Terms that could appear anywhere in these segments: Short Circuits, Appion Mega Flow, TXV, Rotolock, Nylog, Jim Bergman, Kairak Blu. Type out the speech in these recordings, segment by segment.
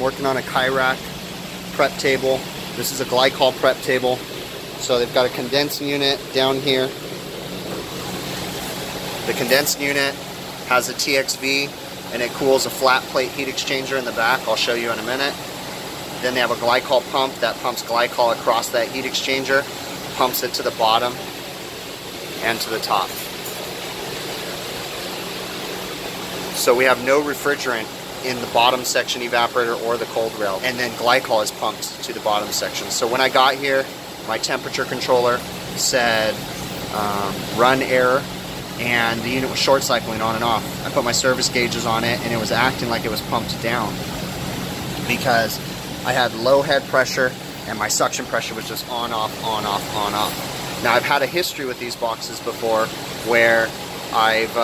I'm working on a Kairak prep table. This is a glycol prep table. So they've got a condensing unit down here. The condensing unit has a TXV and it cools a flat plate heat exchanger in the back. I'll show you in a minute. Then they have a glycol pump that pumps glycol across that heat exchanger, pumps it to the bottom and to the top. So we have no refrigerant in the bottom section evaporator or the cold rail, and then glycol is pumped to the bottom section. So when I got here, my temperature controller said run error, and the unit was short cycling on and off. I put my service gauges on it and it was acting like it was pumped down because I had low head pressure and my suction pressure was just on, off, on, off, on, off. Now I've had a history with these boxes before where I've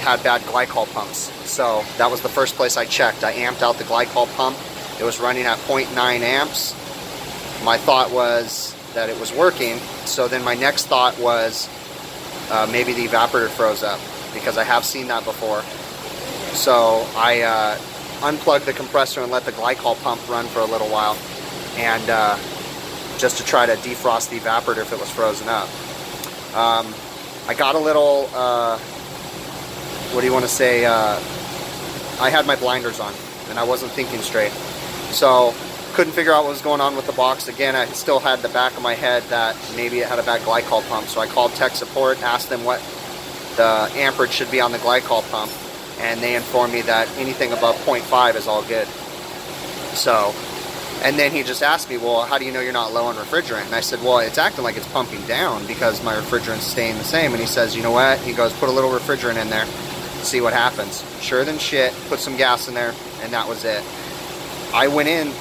had bad glycol pumps. So that was the first place I checked. I amped out the glycol pump. It was running at 0.9 amps. My thought was that it was working. So then my next thought was maybe the evaporator froze up, because I have seen that before. So I unplugged the compressor and let the glycol pump run for a little while, and just to try to defrost the evaporator if it was frozen up. I got a little, what do you want to say, I had my blinders on and I wasn't thinking straight, so couldn't figure out what was going on with the box. Again, I still had the back of my head that maybe it had a bad glycol pump, so I called tech support, asked them what the amperage should be on the glycol pump, and they informed me that anything above 0.5 is all good. So, and then he just asked me, well, how do you know you're not low on refrigerant? And I said, well, it's acting like it's pumping down because my refrigerant's staying the same. And he says, you know what? He goes, put a little refrigerant in there, see what happens. Sure than shit, put some gas in there, and that was it. I went in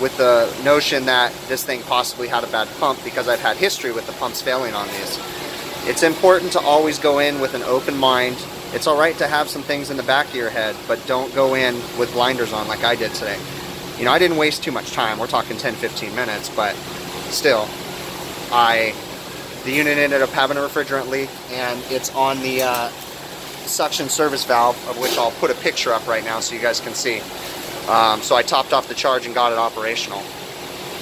with the notion that this thing possibly had a bad pump because I've had history with the pumps failing on these. It's important to always go in with an open mind. It's all right to have some things in the back of your head, but don't go in with blinders on like I did today. You know, I didn't waste too much time. We're talking 10-15 minutes, but still, the unit ended up having a refrigerant leak, and it's on the suction service valve, of which I'll put a picture up right now so you guys can see. So I topped off the charge and got it operational.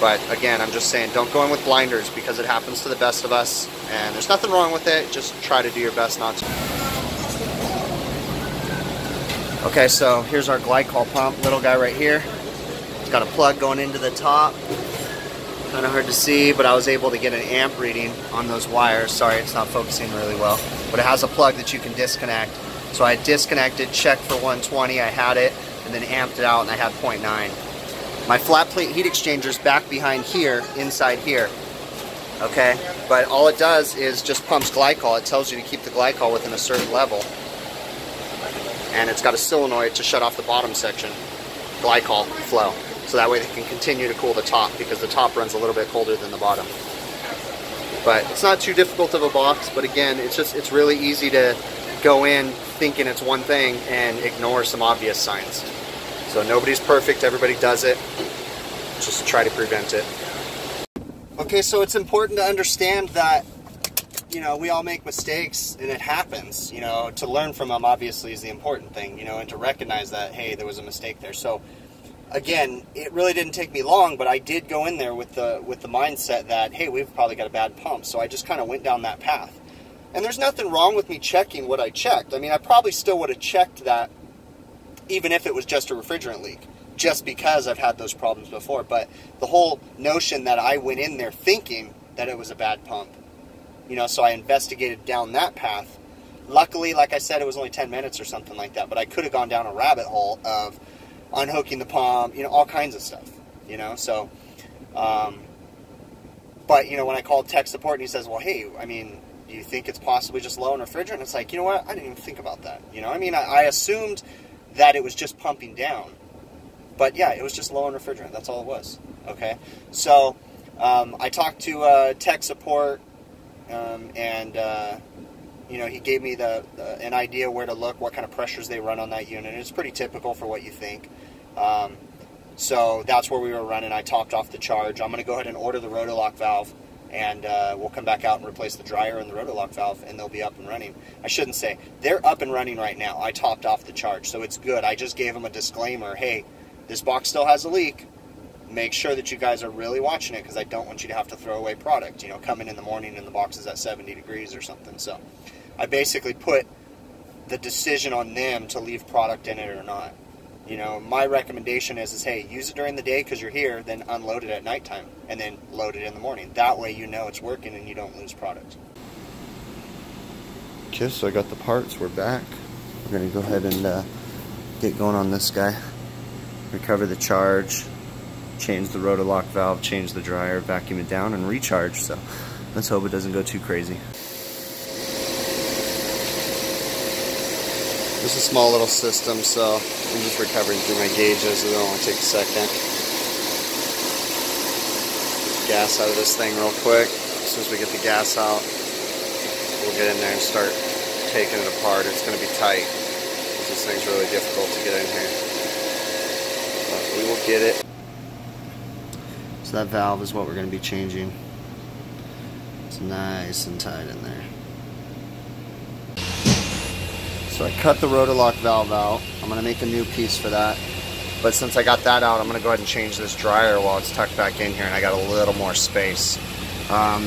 But again, I'm just saying, don't go in with blinders because it happens to the best of us, and there's nothing wrong with it. Just try to do your best not to. Okay, so here's our glycol pump, little guy right here. It's got a plug going into the top. Kind of hard to see, but I was able to get an amp reading on those wires. Sorry, it's not focusing really well. But it has a plug that you can disconnect. So I disconnected, checked for 120, I had it, and then amped it out, and I had 0.9. My flat plate heat exchanger's back behind here, inside here. Okay, but all it does is just pumps glycol. It tells you to keep the glycol within a certain level. And it's got a solenoid to shut off the bottom section, glycol flow. So that way they can continue to cool the top, because the top runs a little bit colder than the bottom. But it's not too difficult of a box, but again, it's really easy to go in thinking it's one thing and ignore some obvious signs. So nobody's perfect, everybody does it, just try to prevent it. Okay, so it's important to understand that, you know, we all make mistakes and it happens. You know, to learn from them obviously is the important thing, you know, and to recognize that, hey, there was a mistake there. So again, it really didn't take me long, but I did go in there with the mindset that, hey, we've probably got a bad pump. So I just kind of went down that path. And there's nothing wrong with me checking what I checked. I mean, I probably still would have checked that even if it was just a refrigerant leak, just because I've had those problems before. But the whole notion that I went in there thinking that it was a bad pump, you know, so I investigated down that path. Luckily, like I said, it was only 10 minutes or something like that, but I could have gone down a rabbit hole of unhooking the pump, you know, all kinds of stuff, you know. So, but, you know, when I called tech support and he says, well, hey, I mean, do you think it's possibly just low in refrigerant? It's like, you know what, I didn't even think about that, you know. I mean, I assumed that it was just pumping down, but yeah, it was just low in refrigerant. That's all it was, okay. So, I talked to tech support, you know, he gave me an idea where to look, what kind of pressures they run on that unit. It's pretty typical for what you think. So that's where we were running. I topped off the charge. I'm going to go ahead and order the Rotolock valve and we'll come back out and replace the dryer and the Rotolock valve, and they'll be up and running. I shouldn't say. They're up and running right now. I topped off the charge, so it's good. I just gave them a disclaimer. Hey, this box still has a leak. Make sure that you guys are really watching it, because I don't want you to have to throw away product. You know, coming in the morning and the box is at 70 degrees or something. So I basically put the decision on them to leave product in it or not. You know, my recommendation is hey, use it during the day because you're here, then unload it at nighttime, and then load it in the morning. That way you know it's working and you don't lose product. Okay, so I got the parts. We're back. We're going to go ahead and get going on this guy. Recover the charge, change the Rotolock valve, change the dryer, vacuum it down, and recharge. So let's hope it doesn't go too crazy. It's a small little system, so I'm just recovering through my gauges. It'll only take a second. Gas out of this thing real quick. As soon as we get the gas out, we'll get in there and start taking it apart. It's going to be tight. This thing's really difficult to get in here. But we will get it. So that valve is what we're going to be changing. It's nice and tight in there. So I cut the Rotolock valve out. I'm going to make a new piece for that. But since I got that out, I'm going to go ahead and change this dryer while it's tucked back in here and I got a little more space.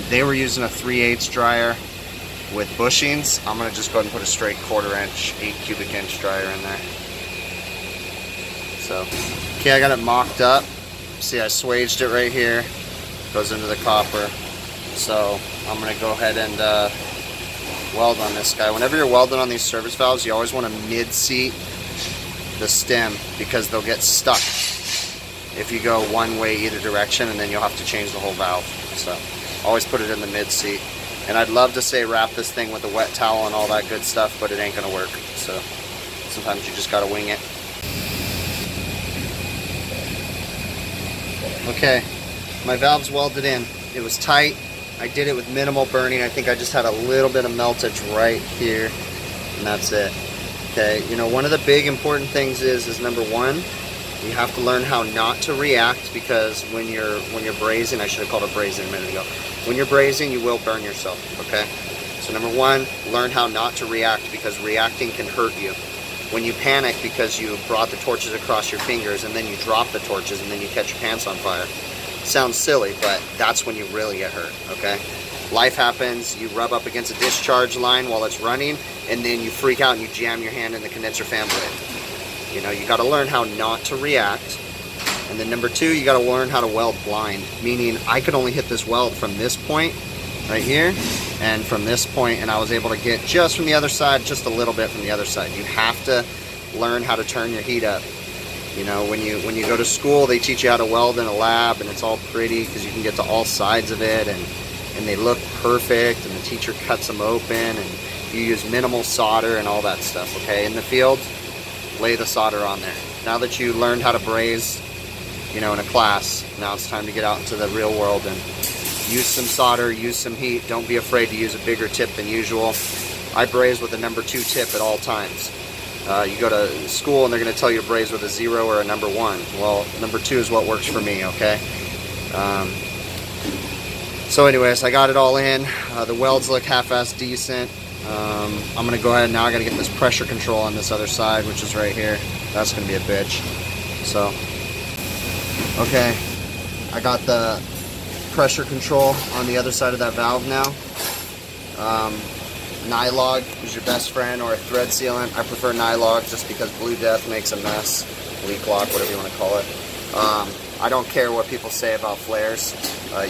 They were using a 3/8 dryer with bushings. I'm going to just go ahead and put a straight 1/4 inch, 8 cubic inch dryer in there. So, okay, I got it mocked up. See, I swaged it right here. Goes into the copper. So I'm going to go ahead and weld on this guy. Whenever you're welding on these service valves, you always want to mid-seat the stem because they'll get stuck if you go one way either direction, and then you'll have to change the whole valve. So always put it in the mid-seat. And I'd love to say wrap this thing with a wet towel and all that good stuff, but it ain't gonna work. So sometimes you just gotta wing it. Okay, my valve's welded in. It was tight. I did it with minimal burning. I think I just had a little bit of meltage right here, and that's it. Okay, you know, one of the big important things is number 1, you have to learn how not to react, because when you're brazing, I should have called it brazing a minute ago. When you're brazing, you will burn yourself, okay? So number 1, learn how not to react, because reacting can hurt you. When you panic because you brought the torches across your fingers and then you drop the torches and then you catch your pants on fire. Sounds silly, but that's when you really get hurt, okay? Life happens, you rub up against a discharge line while it's running, and then you freak out and you jam your hand in the condenser fan blade. You know, you gotta learn how not to react. And then number 2, you gotta learn how to weld blind, meaning I could only hit this weld from this point right here and from this point, and I was able to get just from the other side, just a little bit from the other side. You have to learn how to turn your heat up. You know, when you go to school, they teach you how to weld in a lab, and it's all pretty because you can get to all sides of it, and they look perfect, and the teacher cuts them open, and you use minimal solder and all that stuff, okay? In the field, lay the solder on there. Now that you learned how to braze, you know, in a class, now it's time to get out into the real world and use some solder, use some heat. Don't be afraid to use a bigger tip than usual. I braze with a number 2 tip at all times. You go to school and they're going to tell you to braze with a 0 or a number 1. Well, number 2 is what works for me, okay? So anyways, I got it all in. The welds look half-ass decent. I'm going to go ahead and now I got to get this pressure control on this other side, which is right here. That's going to be a bitch. So, okay, I got the pressure control on the other side of that valve now. Nylog is your best friend, or a thread sealant. I prefer Nylog just because Blue Death makes a mess. Leak lock, whatever you want to call it. I don't care what people say about flares.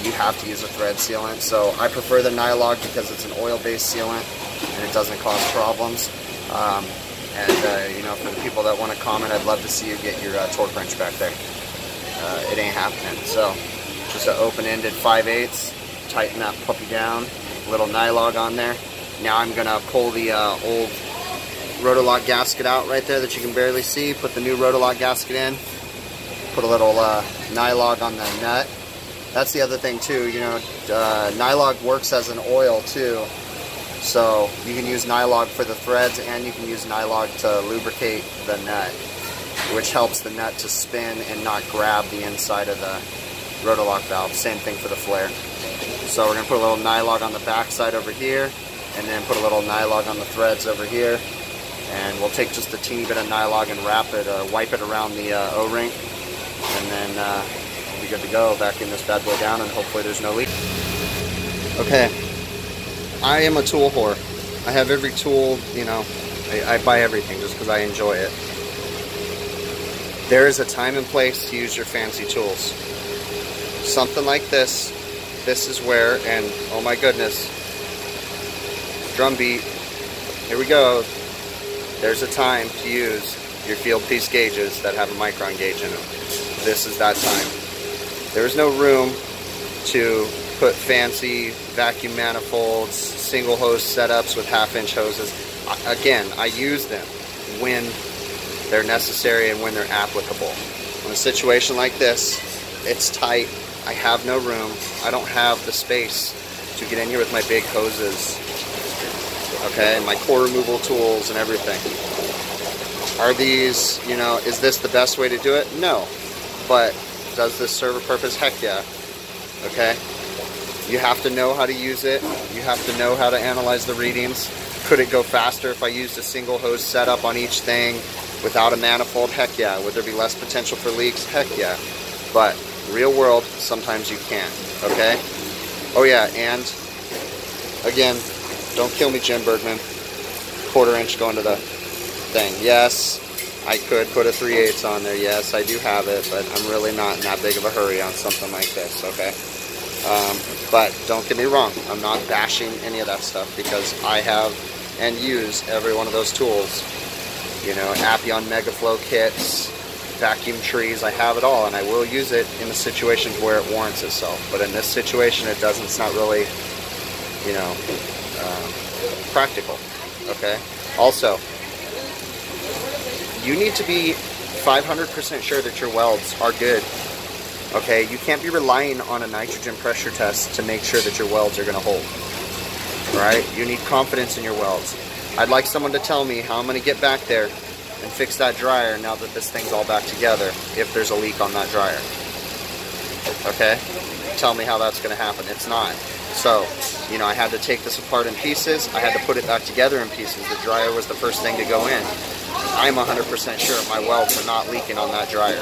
You have to use a thread sealant. So I prefer the Nylog because it's an oil-based sealant and it doesn't cause problems. You know, for the people that want to comment, I'd love to see you get your torque wrench back there. It ain't happening. So just an open-ended 5/8. Tighten that puppy down. Little Nylog on there. Now I'm going to pull the old Rotolock gasket out right there that you can barely see, put the new Rotolock gasket in, put a little Nylog on the nut. That's the other thing too, you know, Nylog works as an oil too, so you can use Nylog for the threads and you can use Nylog to lubricate the nut, which helps the nut to spin and not grab the inside of the Rotolock valve. Same thing for the flare. So we're going to put a little Nylog on the back side over here, and then put a little Nylog on the threads over here. And we'll take just a teeny bit of Nylog and wrap it, wipe it around the O-ring, and then we'll be good to go. Vacuum this bad boy down, and hopefully there's no leak. Okay, I am a tool whore. I have every tool, you know, I buy everything just because I enjoy it. There is a time and place to use your fancy tools. Something like this, this is where, and oh my goodness, drum beat, here we go. There's a time to use your field piece gauges that have a micron gauge in them. This is that time. There is no room to put fancy vacuum manifolds, single hose setups with half-inch hoses. Again, I use them when they're necessary and when they're applicable. In a situation like this, it's tight. I have no room. I don't have the space to get in here with my big hoses. Okay, and my core removal tools and everything. Are these, you know, is this the best way to do it? No. But does this serve a purpose? Heck yeah. Okay? You have to know how to use it. You have to know how to analyze the readings. Could it go faster if I used a single hose setup on each thing without a manifold? Heck yeah. Would there be less potential for leaks? Heck yeah. But real world, sometimes you can't. Okay? Oh yeah, and again, don't kill me, Jim Bergman. Quarter inch going to the thing. Yes, I could put a 3/8 on there. Yes, I do have it, but I'm really not in that big of a hurry on something like this, okay? But don't get me wrong. I'm not bashing any of that stuff because I have and use every one of those tools. You know, Appion Mega Flow kits, vacuum trees, I have it all, and I will use it in the situations where it warrants itself. But in this situation, it doesn't. It's not really, you know, practical. Okay, also you need to be 500% sure that your welds are good. Okay, you can't be relying on a nitrogen pressure test to make sure that your welds are going to hold. All right, you need confidence in your welds. I'd like someone to tell me how I'm going to get back there and fix that dryer now that this thing's all back together if there's a leak on that dryer. Okay, tell me how that's going to happen. It's not. So, you know, I had to take this apart in pieces. I had to put it back together in pieces. The dryer was the first thing to go in. I'm 100% sure my welds are not leaking on that dryer.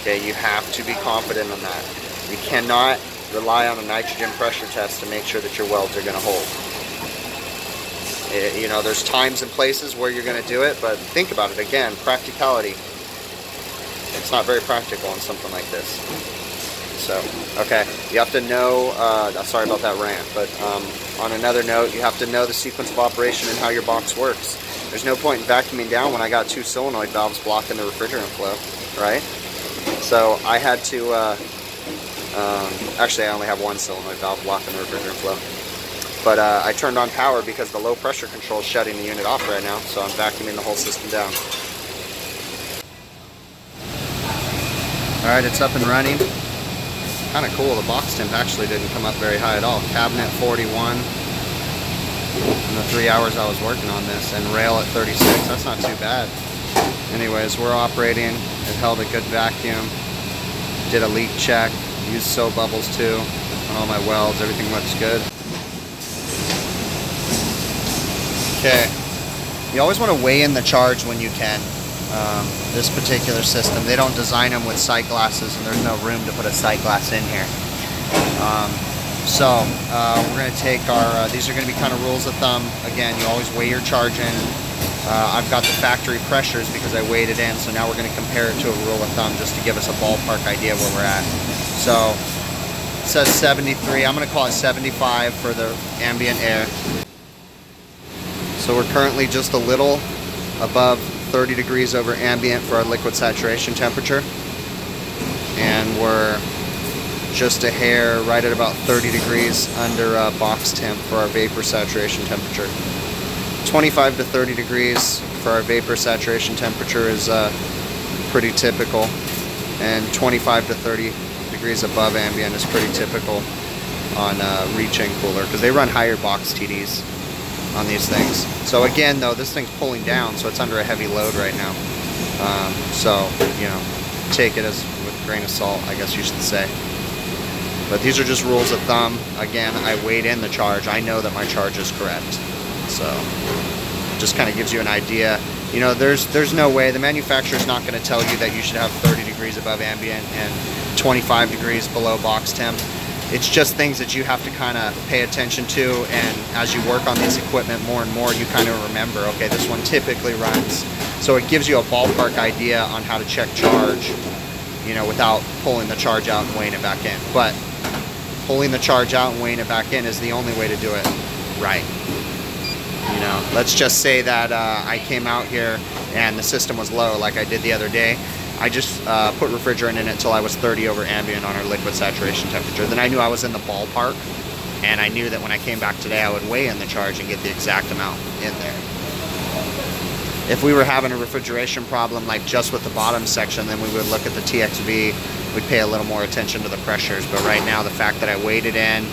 Okay, you have to be confident in that. You cannot rely on a nitrogen pressure test to make sure that your welds are going to hold. It, you know, there's times and places where you're going to do it, but think about it again, practicality. It's not very practical on something like this. So, okay, you have to know, sorry about that rant, but on another note, you have to know the sequence of operation and how your box works. There's no point in vacuuming down when I got two solenoid valves blocking the refrigerant flow, right? So I had to, actually I only have one solenoid valve blocking the refrigerant flow. But I turned on power because the low pressure control is shutting the unit off right now, so I'm vacuuming the whole system down. All right, it's up and running. Kind of cool, the box temp actually didn't come up very high at all. Cabinet 41 in the 3 hours I was working on this, and rail at 36, that's not too bad. Anyways, we're operating, it held a good vacuum, did a leak check, used soap bubbles too, on all my welds, everything looks good. Okay, you always want to weigh in the charge when you can. This particular system, they don't design them with sight glasses, and there's no room to put a sight glass in here. We're going to take our, these are going to be kind of rules of thumb. Again, you always weigh your charge in. I've got the factory pressures because I weighed it in, so now we're going to compare it to a rule of thumb just to give us a ballpark idea where we're at. So it says 73, I'm going to call it 75 for the ambient air. So we're currently just a little above 30 degrees over ambient for our liquid saturation temperature, and we're just a hair right at about 30 degrees under box temp for our vapor saturation temperature. 25 to 30 degrees for our vapor saturation temperature is pretty typical, and 25 to 30 degrees above ambient is pretty typical on reach-in cooler because they run higher box TDs on these things. So again though, this thing's pulling down, so it's under a heavy load right now. So, you know, take it as with a grain of salt, I guess you should say. But these are just rules of thumb. Again, I weighed in the charge. I know that my charge is correct. So just kind of gives you an idea. You know, there's no way. The manufacturer's not going to tell you that you should have 30 degrees above ambient and 25 degrees below box temp. It's just things that you have to kind of pay attention to, and as you work on this equipment more and more, you kind of remember, okay, this one typically runs. So it gives you a ballpark idea on how to check charge, you know, without pulling the charge out and weighing it back in. But pulling the charge out and weighing it back in is the only way to do it right. You know, let's just say that I came out here and the system was low like I did the other day. I just put refrigerant in it till I was 30 over ambient on our liquid saturation temperature. Then I knew I was in the ballpark, and I knew that when I came back today I would weigh in the charge and get the exact amount in there. If we were having a refrigeration problem like just with the bottom section, then we would look at the TXV, we'd pay a little more attention to the pressures. But right now, the fact that I weighed it in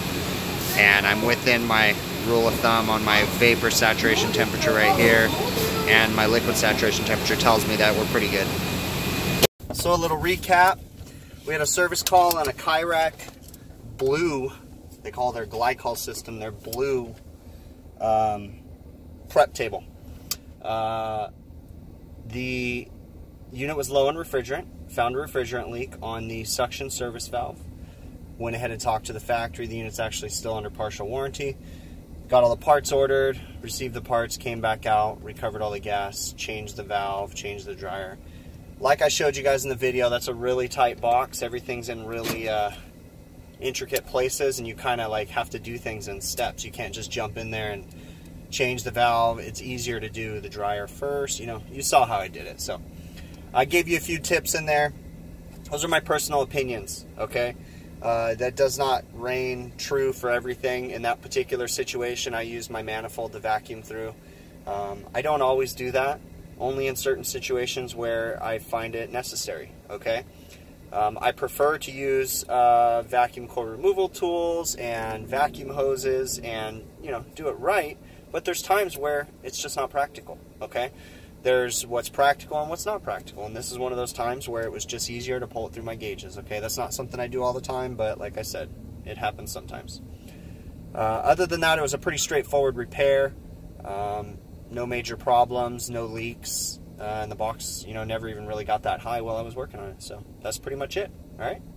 and I'm within my rule of thumb on my vapor saturation temperature right here and my liquid saturation temperature tells me that we're pretty good. So a little recap, we had a service call on a Kairak Blu, they call their glycol system, their Blu prep table. The unit was low on refrigerant, found a refrigerant leak on the suction service valve, went ahead and talked to the factory, the unit's actually still under partial warranty, got all the parts ordered, received the parts, came back out, recovered all the gas, changed the valve, changed the dryer. Like I showed you guys in the video, that's a really tight box. Everything's in really intricate places, and you kind of like have to do things in steps. You can't just jump in there and change the valve. It's easier to do the dryer first. You know, you saw how I did it. So I gave you a few tips in there. Those are my personal opinions, okay? That does not reign true for everything. In that particular situation, I used my manifold to vacuum through. I don't always do that. Only in certain situations where I find it necessary, okay? I prefer to use vacuum core removal tools and vacuum hoses and, you know, do it right, but there's times where it's just not practical, okay? There's what's practical and what's not practical, and this is one of those times where it was just easier to pull it through my gauges, okay? That's not something I do all the time, but like I said, it happens sometimes. Other than that, it was a pretty straightforward repair. No major problems, no leaks, and the box, you know, never even really got that high while I was working on it. So that's pretty much it. All right.